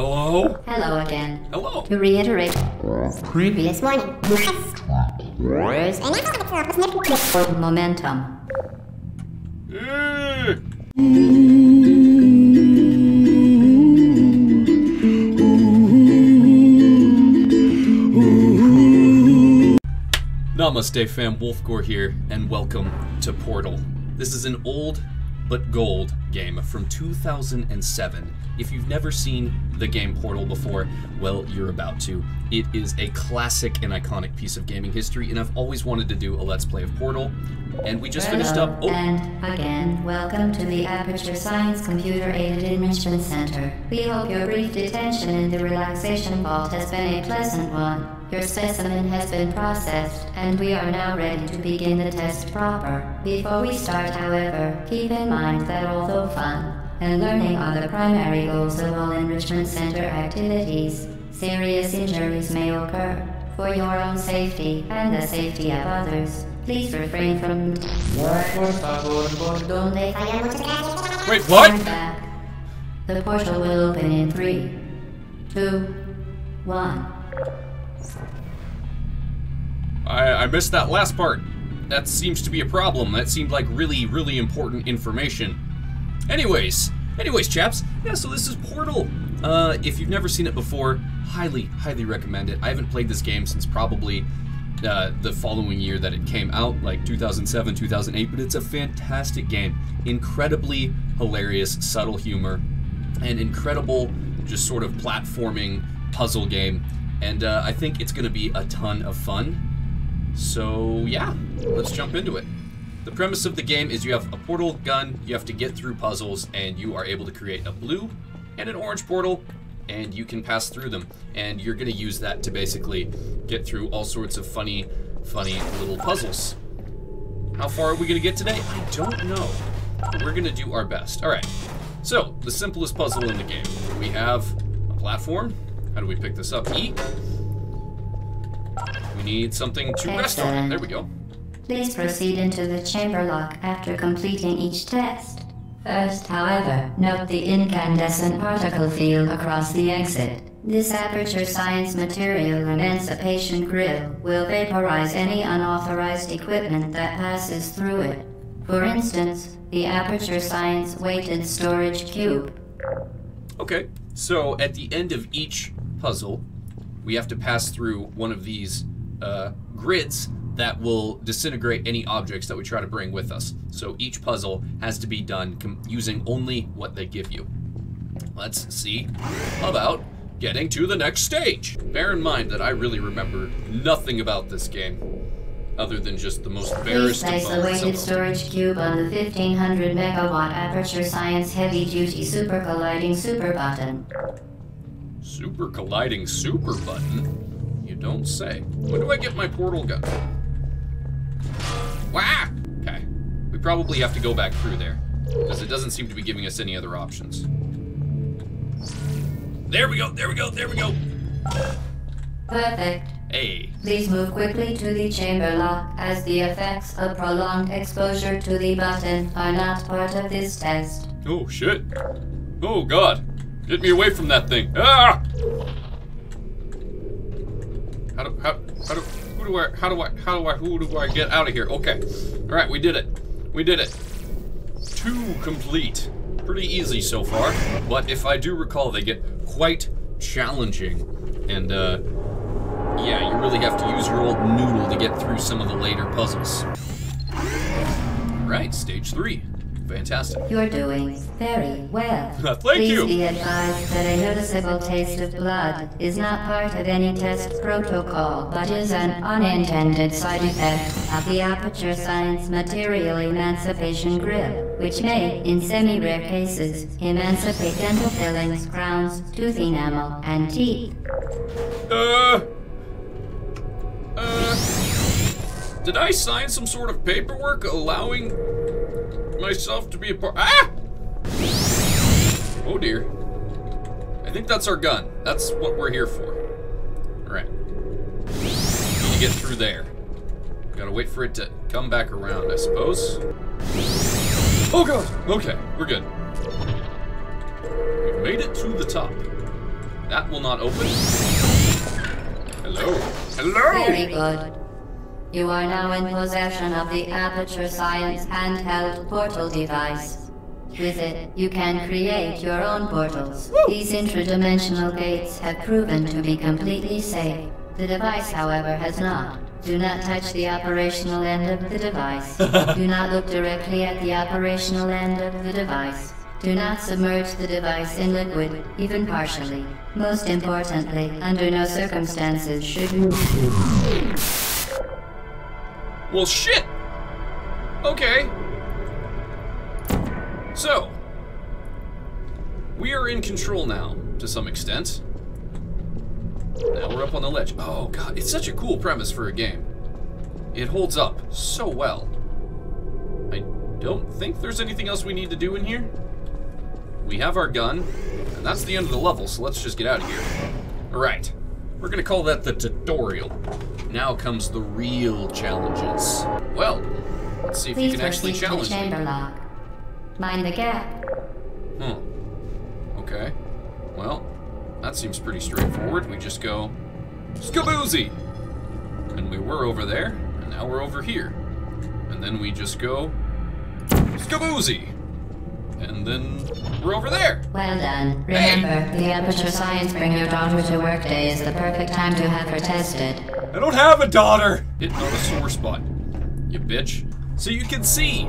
Hello? Hello again. Hello. To reiterate, previous warning. Momentum. Namaste fam, Wolfgore here, and welcome to Portal. This is an old but gold game from 2007. If you've never seen the game Portal before, well, you're about to. It is a classic and iconic piece of gaming history, and I've always wanted to do a Let's Play of Portal, and we just finished up... Oh. And again, welcome to the Aperture Science Computer-Aided Enrichment Center. We hope your brief detention in the relaxation vault has been a pleasant one. Your specimen has been processed, and we are now ready to begin the test proper. Before we start, however, keep in mind that although fun and learning are the primary goals of all Enrichment Center activities, serious injuries may occur. For your own safety, and the safety of others, please refrain from... Wait, what? The portal will open in 3, 2, 1... I missed that last part. That seems to be a problem. That seemed like really, really important information. Anyways, chaps, yeah, so this is Portal. If you've never seen it before, highly, highly recommend it. I haven't played this game since probably the following year that it came out, like 2007, 2008, but it's a fantastic game. Incredibly hilarious, subtle humor, and incredible just sort of platforming puzzle game. And I think it's going to be a ton of fun. So, yeah, let's jump into it. The premise of the game is you have a portal gun, you have to get through puzzles, and you are able to create a blue and an orange portal, and you can pass through them. And you're going to use that to basically get through all sorts of funny, funny little puzzles. How far are we going to get today? I don't know. We're going to do our best. All right. So, the simplest puzzle in the game. We have a platform. How do we pick this up? E? We need something to rest on. There we go. Please proceed into the chamber lock after completing each test. First, however, note the incandescent particle field across the exit. This Aperture Science Material Emancipation Grill will vaporize any unauthorized equipment that passes through it. For instance, the Aperture Science weighted storage cube. Okay, so at the end of each puzzle, we have to pass through one of these grids that will disintegrate any objects that we try to bring with us. So each puzzle has to be done using only what they give you. Let's see about getting to the next stage. Bear in mind that I really remember nothing about this game other than just the most embarrassing. Please place the weighted storage cube on the 1500 megawatt Aperture Science heavy duty super colliding super button. Super colliding super button? You don't say. When do I get my portal gun? Wah! Okay. We probably have to go back through there, because it doesn't seem to be giving us any other options. There we go, there we go, there we go! Perfect. Hey. Please move quickly to the chamber lock, as the effects of prolonged exposure to the button are not part of this test. Oh, shit. Oh, God. Get me away from that thing. Ah! How do I get out of here? Okay. All right, we did it. We did it. 2 complete. Pretty easy so far, but if I do recall, they get quite challenging, and yeah, you really have to use your old noodle to get through some of the later puzzles. All right, stage 3. Fantastic. You're doing very well. Thank you. Please be advised that a noticeable taste of blood is not part of any test protocol, but is an unintended side effect of the Aperture Science Material Emancipation Grill, which may, in semi-rare cases, emancipate dental fillings, crowns, tooth enamel, and teeth. Did I sign some sort of paperwork allowing myself to be a part? Ah! Oh dear. I think that's our gun. That's what we're here for. Alright. Need to get through there. Gotta wait for it to come back around, I suppose. Oh god! Okay, we're good. We've made it to the top. That will not open. Hello. Hello! Very good. You are now in possession of the Aperture Science handheld portal device. With it, you can create your own portals. Woo. These intradimensional gates have proven to be completely safe. The device, however, has not. Do not touch the operational end of the device. Do not look directly at the operational end of the device. Do not submerge the device in liquid, even partially. Most importantly, under no circumstances should you... Well, shit! Okay. So, we are in control now, to some extent. Now we're up on the ledge. Oh god, it's such a cool premise for a game. It holds up so well. I don't think there's anything else we need to do in here. We have our gun, and that's the end of the level, so let's just get out of here. Alright, we're gonna call that the tutorial. Now comes the real challenges. Well, let's see if you can actually challenge me. Mind the gap. Hmm. Okay. Well, that seems pretty straightforward. We just go skaboozy! And we were over there, and now we're over here. And then we just go skaboozy! And then we're over there. Well done. Remember, the Aperture Science Bring Your Daughter to Work Day is the perfect time to have her tested. I don't have a daughter! Hit on a sore spot, you bitch. So you can see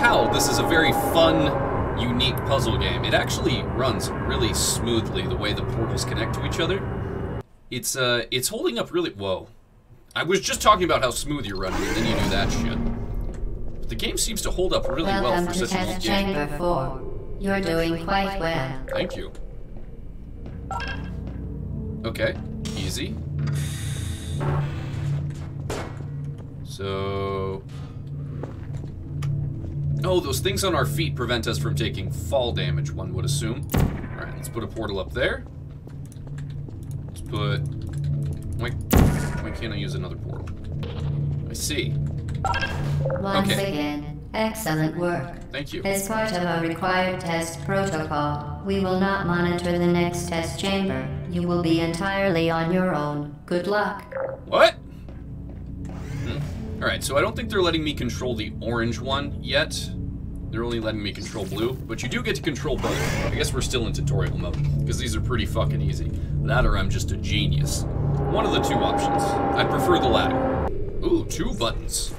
how this is a very fun, unique puzzle game. It actually runs really smoothly, the way the portals connect to each other. It's holding up really... Whoa. I was just talking about how smooth you're running, and then you do that shit. The game seems to hold up really well for such a old game. Welcome to Test Chamber 4. You're doing quite well. Thank you. Okay, easy. So... Oh, those things on our feet prevent us from taking fall damage, one would assume. Alright, let's put a portal up there. Let's put... Why can't I use another portal? I see. Once again, excellent work. Thank you. As part of our required test protocol, we will not monitor the next test chamber. You will be entirely on your own. Good luck. What? Hmm. Alright, so I don't think they're letting me control the orange one yet. They're only letting me control blue, but you do get to control both. I guess we're still in tutorial mode, because these are pretty fucking easy. That or I'm just a genius. One of the two options. I prefer the latter. Ooh, two buttons.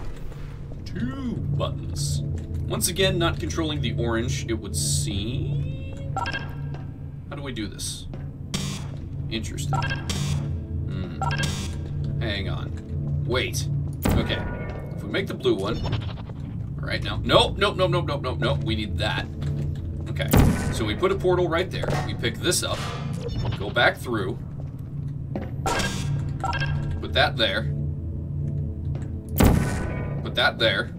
Two buttons. Once again, not controlling the orange, it would seem. How do we do this? Interesting. Hmm. Hang on. Wait. Okay. If we make the blue one. Right now. Nope, nope, nope, nope, nope, nope, nope. We need that. Okay. So we put a portal right there. We pick this up. Go back through. Put that there. Put that there,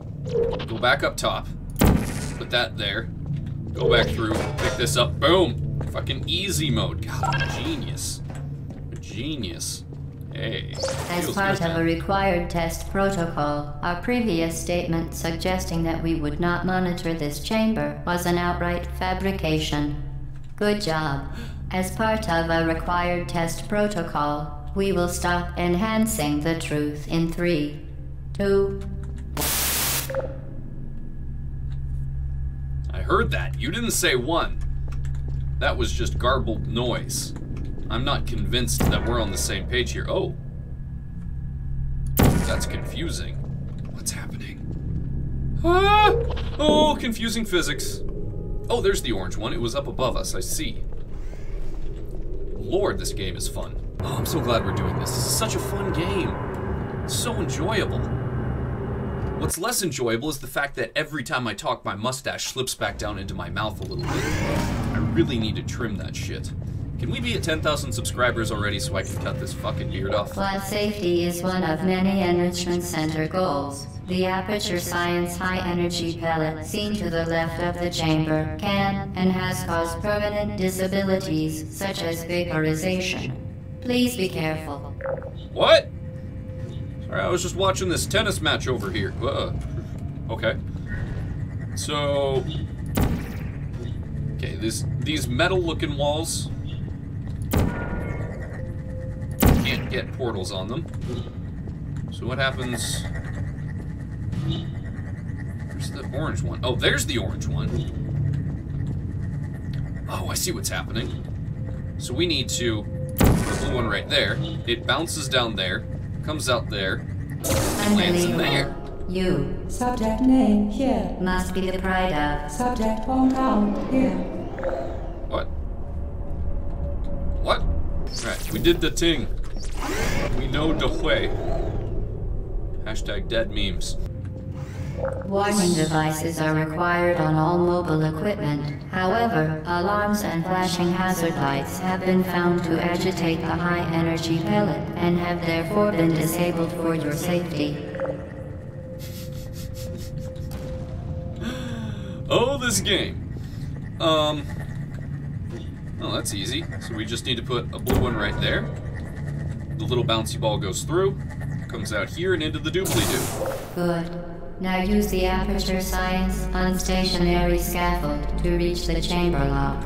go back up top, put that there, go back through, pick this up, boom! Fucking easy mode. God, genius. Genius. Hey. As part of a required test protocol, our previous statement suggesting that we would not monitor this chamber was an outright fabrication. Good job. As part of a required test protocol, we will stop enhancing the truth in 3, 2, I heard that. You didn't say one. That was just garbled noise. I'm not convinced that we're on the same page here. Oh. That's confusing. What's happening? Ah! Oh, confusing physics. Oh, there's the orange one. It was up above us. I see. Lord, this game is fun. Oh, I'm so glad we're doing this. This is such a fun game. It's so enjoyable. What's less enjoyable is the fact that every time I talk, my mustache slips back down into my mouth a little bit. I really need to trim that shit. Can we be at 10,000 subscribers already so I can cut this fucking beard off? Blood safety is one of many enrichment center goals. The Aperture Science high-energy pellet seen to the left of the chamber can and has caused permanent disabilities such as vaporization. Please be careful. What? Alright, I was just watching this tennis match over here. Okay. So... Okay, these metal-looking walls get portals on them. So what happens? Where's the orange one? Oh, there's the orange one. Oh, I see what's happening. So we need to put the blue one right there. It bounces down there, comes out there, and lands in there. You, subject name here, must be the pride of subject phone down here. What? What? Alright, we did the thing. We know the way. #dead memes. Warning devices are required on all mobile equipment. However, alarms and flashing hazard lights have been found to agitate the high-energy pellet and have therefore been disabled for your safety. Oh, this game. Oh, that's easy. So we just need to put a blue one right there. The little bouncy ball goes through, comes out here and into the doobly-doo. Good. Now use the Aperture Science Unstationary Scaffold to reach the chamber lock.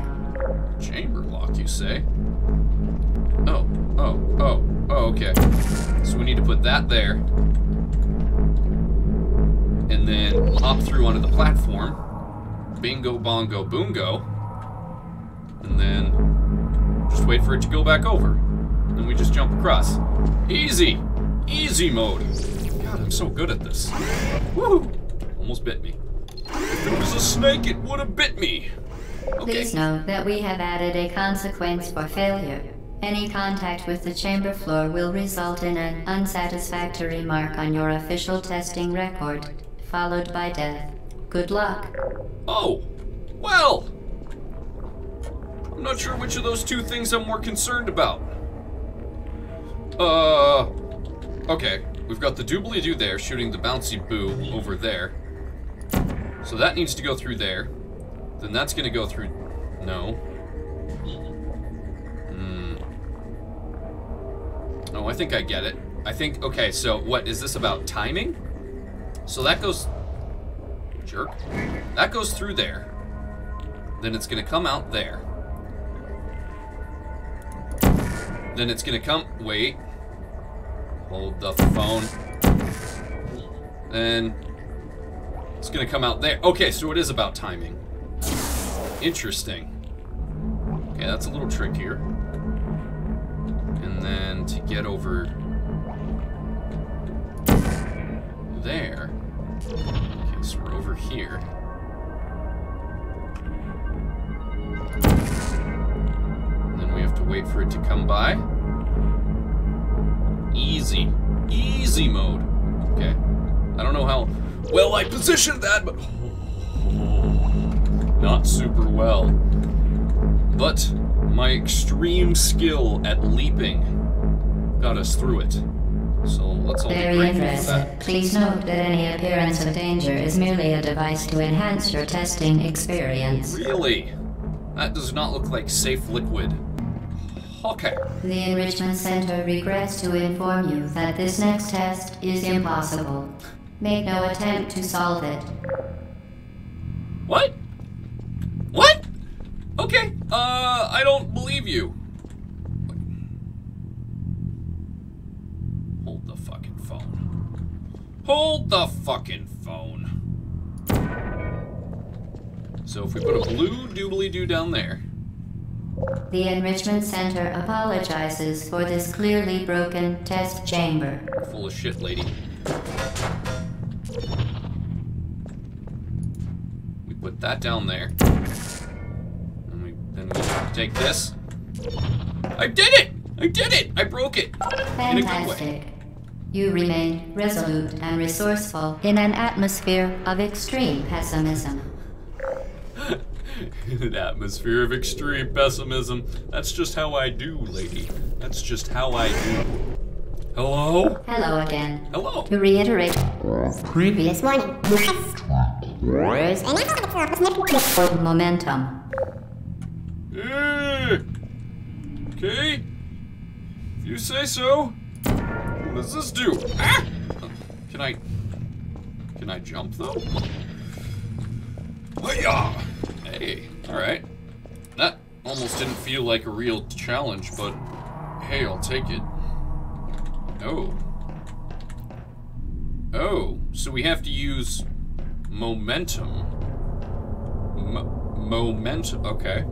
Chamber lock, you say? Oh, okay. So we need to put that there. And then hop through onto the platform. Bingo, bongo, boongo. And then just wait for it to go back over. And then we just jump across. Easy! Easy mode! God, I'm so good at this. Woohoo! Almost bit me. If it was a snake, it would have bit me. Okay. Please note that we have added a consequence for failure. Any contact with the chamber floor will result in an unsatisfactory mark on your official testing record, followed by death. Good luck. Oh, well. I'm not sure which of those two things I'm more concerned about. Okay. We've got the doobly-doo there, shooting the bouncy boo over there. So that needs to go through there. Then that's gonna go through... No. Oh, I think I get it. I think... Okay, so what is this about? Timing? So that goes... Jerk. That goes through there. Then it's gonna come out there. Then it's gonna come... Wait. Hold the phone. Then it's gonna come out there. Okay, so it is about timing. Interesting. Okay, that's a little trickier. And then to get over there. Okay, so we're over here. And then we have to wait for it to come by. Easy. Easy mode. Okay. I don't know how well I positioned that, but... Not super well. But my extreme skill at leaping got us through it. So let's all be grateful for that. Please note that any appearance of danger is merely a device to enhance your testing experience. Really? That does not look like safe liquid. Okay. The Enrichment Center regrets to inform you that this next test is impossible. Make no attempt to solve it. What? What? Okay, I don't believe you. Hold the fucking phone. Hold the fucking phone. So if we put a blue doobly-doo down there... The Enrichment Center apologizes for this clearly broken test chamber. Full of shit, lady. We put that down there. And then we take this. I did it! I did it! I broke it! Fantastic. In a good way. You remain resolute and resourceful in an atmosphere of extreme pessimism. In an atmosphere of extreme pessimism. That's just how I do, lady. That's just how I do. Hello? Hello again. Hello. To reiterate, previous warning. Momentum. Okay. If you say so. What does this do? Ah! Can I jump though? Hi-yah! Hey, alright. That almost didn't feel like a real challenge, but hey, I'll take it. Oh. Oh, so we have to use momentum. Momentum, okay.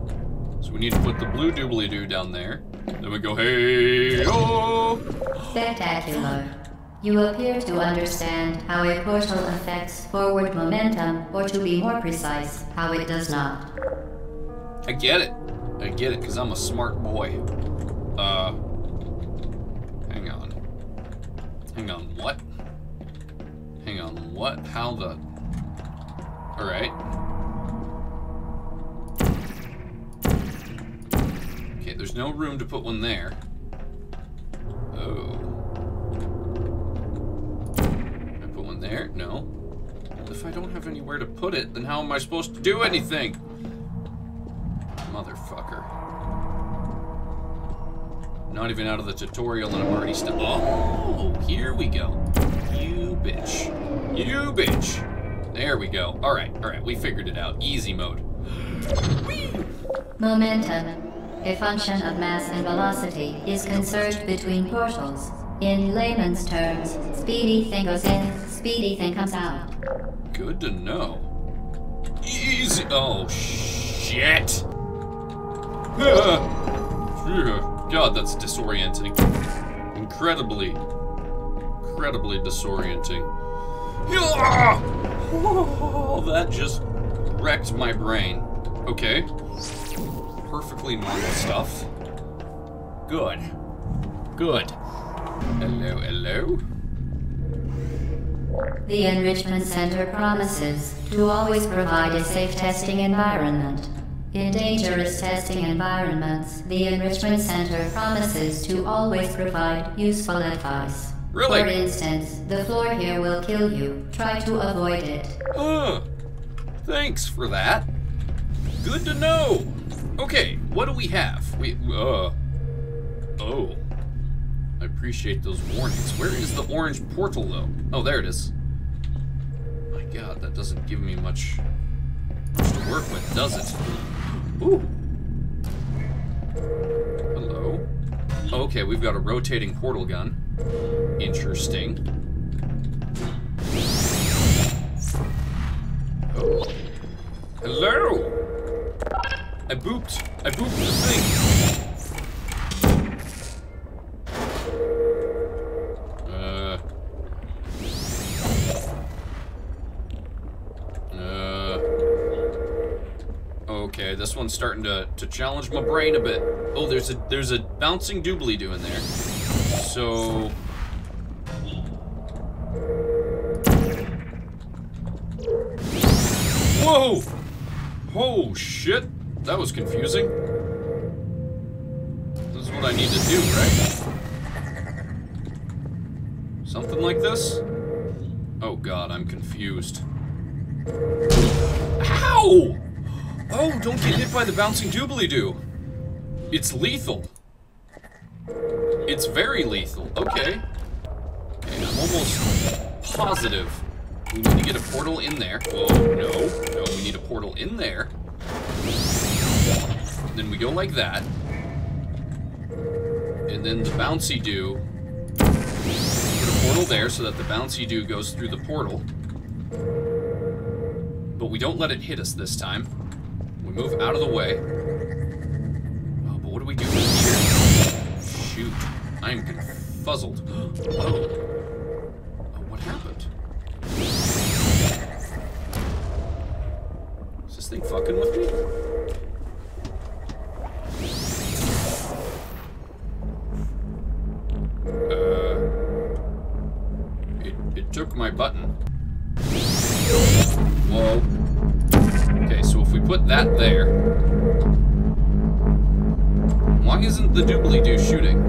So we need to put the blue doobly-doo down there. Then we go, hey, oh! Spectacular. You appear to understand how a portal affects forward momentum, or to be more precise, how it does not. I get it. I get it, because I'm a smart boy. Hang on. Hang on, what? Hang on, what? How the... Alright. Okay, there's no room to put one there. Oh. Can I put one there? No. Well, if I don't have anywhere to put it, then how am I supposed to do anything? Motherfucker. Not even out of the tutorial and I'm already stuck. Oh, here we go. You bitch. You bitch. There we go. All right, we figured it out. Easy mode. Whee! Momentum, a function of mass and velocity, is conserved between portals. In layman's terms, speedy thing goes in, speedy thing comes out. Good to know. Easy. Oh, shit. God, that's disorienting. Incredibly disorienting. Oh, that just wrecked my brain. Okay. Perfectly normal stuff. Good. Good. Hello, hello. The Enrichment Center promises to always provide a safe testing environment. In dangerous testing environments, the Enrichment Center promises to always provide useful advice. Really? For instance, the floor here will kill you. Try to avoid it. Oh, thanks for that. Good to know. Okay, what do we have? Oh. I appreciate those warnings. Where is the orange portal, though? Oh, there it is. My God, that doesn't give me much to work with, does it? Ooh. Hello. Okay, we've got a rotating portal gun. Interesting. Oh. Hello! I booped the thing! Okay, this one's starting to challenge my brain a bit. Oh, there's a bouncing doobly-doo in there. So... Whoa! Oh, shit. That was confusing. This is what I need to do, right? Something like this? Oh, God, I'm confused. Ow! Oh, don't get hit by the bouncing doobly-doo. It's lethal. It's very lethal. Okay. Okay, I'm almost positive. We need to get a portal in there. Oh, no. No, we need a portal in there. And then we go like that. And then the bouncy-doo. Put a portal there so that the bouncy-doo goes through the portal. But we don't let it hit us this time. We move out of the way. Oh, but what do we do here? Shoot. I'm confuzzled. Oh. Oh, what happened? Is this thing fucking with me? It took my button. Whoa. Okay, so if we put that there... Why isn't the doobly-doo shooting?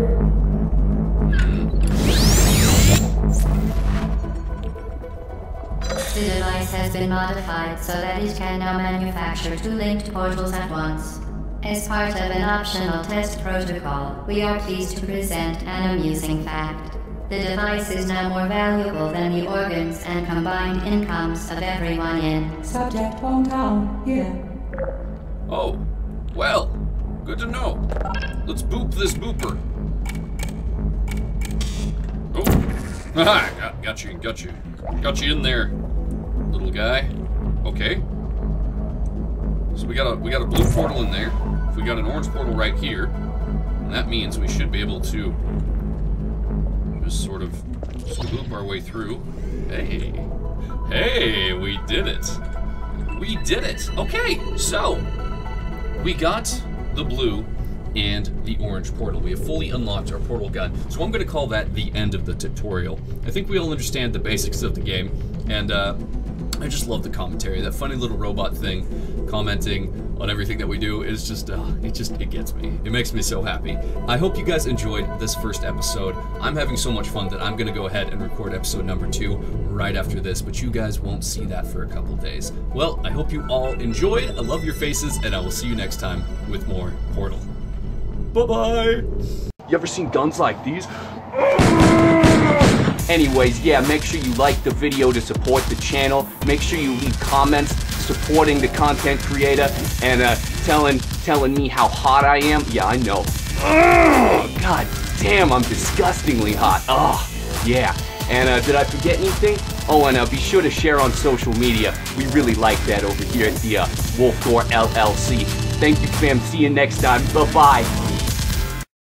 The device has been modified so that it can now manufacture two linked portals at once. As part of an optional test protocol, we are pleased to present an amusing fact. The device is now more valuable than the organs and combined incomes of everyone in Subject Hometown here. Oh, well, good to know. Let's boop this booper. Haha, got you in there, little guy. Okay. So we got a blue portal in there. If we got an orange portal right here, and that means we should be able to just sort of scoop our way through. Hey. Hey, we did it. We did it. Okay, so we got the blue and the orange portal. We have fully unlocked our portal gun. So I'm going to call that the end of the tutorial. I think we all understand the basics of the game, and I just love the commentary. That funny little robot thing commenting on everything that we do is just, it gets me. It makes me so happy. I hope you guys enjoyed this first episode. I'm having so much fun that I'm going to go ahead and record episode number 2 right after this, but you guys won't see that for a couple days. Well, I hope you all enjoyed. I love your faces, and I will see you next time with more Portal. Bye-bye. You ever seen guns like these? Anyways, yeah, make sure you like the video to support the channel. Make sure you leave comments supporting the content creator and telling me how hot I am. Yeah, I know. God damn, I'm disgustingly hot. Oh, yeah. And did I forget anything? Oh, and be sure to share on social media. We really like that over here at the Wolfgore LLC. Thank you, fam. See you next time. Bye-bye.